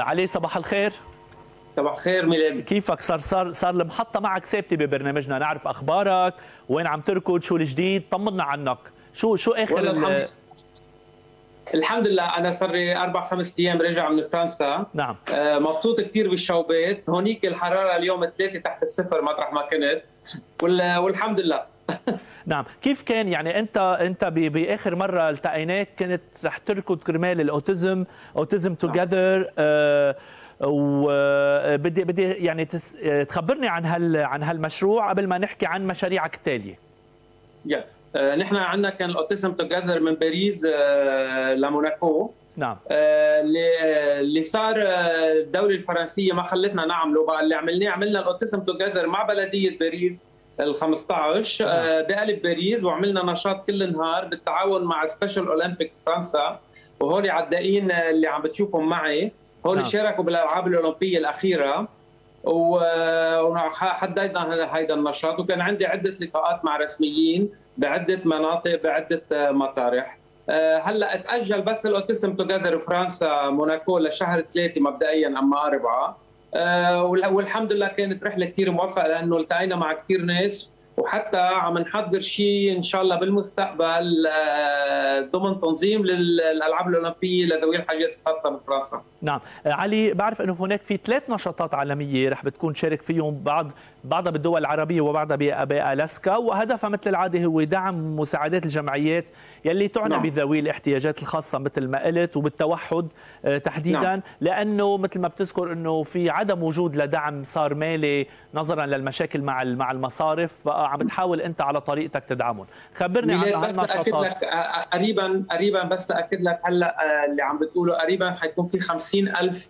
علي صباح الخير. صباح الخير ميلاد. كيفك؟ صار المحطة معك ثابتة ببرنامجنا، نعرف أخبارك، وين عم تركض، شو الجديد، طمنا عنك، شو آخر الحمد لله. أنا صار لي 4 5 أيام راجع من فرنسا. نعم. مبسوط كثير بالشوبات، هونيك الحرارة اليوم 3 تحت الصفر مطرح ما كنت، والحمد لله. نعم، كيف كان يعني أنت بآخر مرة التقيناك كنت رح تركض كرمال الأوتيزم، أوتيزم توجذر، وبدي يعني تخبرني عن هالمشروع قبل ما نحكي عن مشاريعك التالية. نحن عندنا كان الأوتيزم توجذر من باريس لموناكو. نعم. اللي صار الدولة الفرنسية ما خلتنا نعمله، بقى اللي عملناه عملنا الأوتيزم توجذر مع بلدية باريس ال15 بقلب باريس، وعملنا نشاط كل النهار بالتعاون مع سبيشال اولمبيك فرنسا، وهول عدائين اللي عم بتشوفهم معي هول شاركوا بالالعاب الاولمبيه الاخيره، وحددنا هيدا النشاط، وكان عندي عده لقاءات مع رسميين بعده مناطق بعده مطارح. هلا اتاجل بس الاوتيزم توجذر فرنسا موناكو لشهر 3 مبدئيا اما 4. والحمد لله كانت رحله كثير موفقه لانه التقينا مع كثير ناس، وحتى عم نحضر شيء ان شاء الله بالمستقبل ضمن تنظيم للالعاب الاولمبيه لذوي الحاجات الخاصه بفرنسا. نعم، علي بعرف انه هناك في 3 نشاطات عالميه رح بتكون شارك فيهم بعضها بالدول العربيه وبعضها بالاسكا، وهدفها مثل العاده هو دعم مساعدات الجمعيات يلي تعنى بذوي الاحتياجات الخاصه مثل ما قلت، وبالتوحد تحديدا. لانه مثل ما بتذكر انه في عدم وجود لدعم صار مالي نظرا للمشاكل مع المصارف، عم بتحاول انت على طريقتك تدعمهم. خبرني عن هالنشاطات. قريبا بس تاكد لك هلا اللي عم بتقوله، قريبا حيكون في 50,000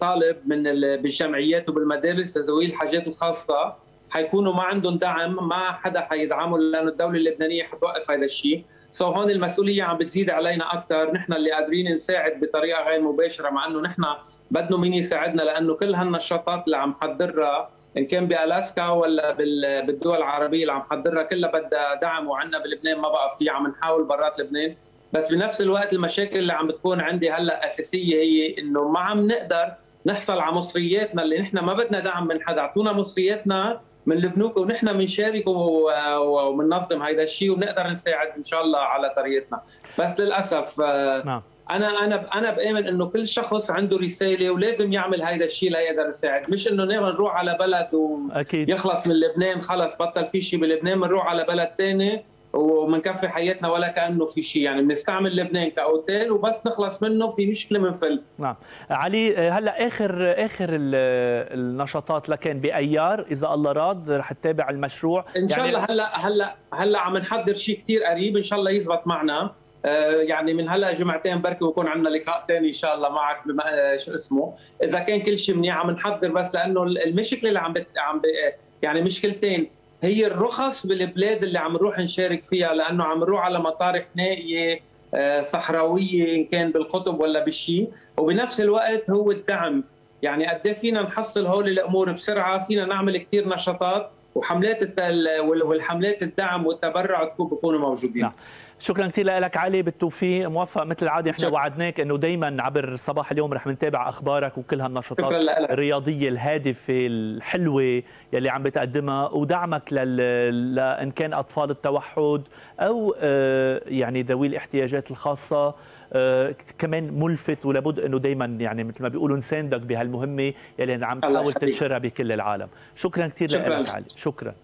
طالب من بالجمعيات وبالمدارس ذوي الحاجات الخاصه حيكونوا ما عندهم دعم، ما حدا حيدعموا لانه الدوله اللبنانيه حتوقف هذا الشيء، هون المسؤوليه عم بتزيد علينا اكثر، نحن اللي قادرين نساعد بطريقه غير مباشره، مع انه نحن بدنا مين يساعدنا لانه كل هالنشاطات اللي عم حضرها ان كان بالاسكا ولا بالدول العربيه اللي عم حضرها كلها بدها دعم، وعندنا بلبنان ما بقى في، عم نحاول برات لبنان، بس بنفس الوقت المشاكل اللي عم بتكون عندي هلا اساسيه هي انه ما عم نقدر نحصل على مصرياتنا اللي نحن ما بدنا دعم من حدا، اعطونا مصرياتنا من البنوك ونحن بنشارك وبننظم هيدا الشيء وبنقدر نساعد ان شاء الله على طريقتنا، بس للاسف. نعم. انا بامن انه كل شخص عنده رساله ولازم يعمل هيدا الشيء ليقدر يساعد، مش انه نروح على بلد ويخلص من لبنان خلص بطل في شيء بلبنان، بنروح على بلد ثاني ومنكفي حياتنا ولا كانه في شيء، يعني بنستعمل لبنان كاوتيل وبس نخلص منه في مشكله بنفل. نعم. علي هلا اخر النشاطات لكان بايار اذا الله راد رح تتابع المشروع ان شاء الله. هلا عم نحضر شيء كثير قريب ان شاء الله يزبط معنا، يعني من هلا جمعتين بركي بكون عندنا لقاء ثاني ان شاء الله معك بما شو اسمه، اذا كان كل شيء منيح عم نحضر، بس لانه المشكله اللي يعني مشكلتين، هي الرخص بالبلاد اللي عم نروح نشارك فيها لانه عم نروح على مطارح نائيه صحراويه ان كان بالقطب ولا بشيء، وبنفس الوقت هو الدعم، يعني قد ايه فينا نحصل هول الامور بسرعه، فينا نعمل كثير نشاطات وحملات والحملات الدعم والتبرع بكونوا موجودين. نعم. شكرا كثير لك علي، بالتوفيق، موفق مثل العاده. احنا وعدناك انه دائما عبر صباح اليوم رح نتابع اخبارك وكل هالنشاطات الرياضيه الهادفه الحلوه يلي عم بتقدمها، ودعمك لان كان اطفال التوحد او يعني ذوي الاحتياجات الخاصه كمان ملفت، ولابد انه دائما يعني مثل ما بيقولوا نساندك بهالمهمه يلي عم تحاول تنشرها بكل العالم. شكرا كثير لك علي. شكرا.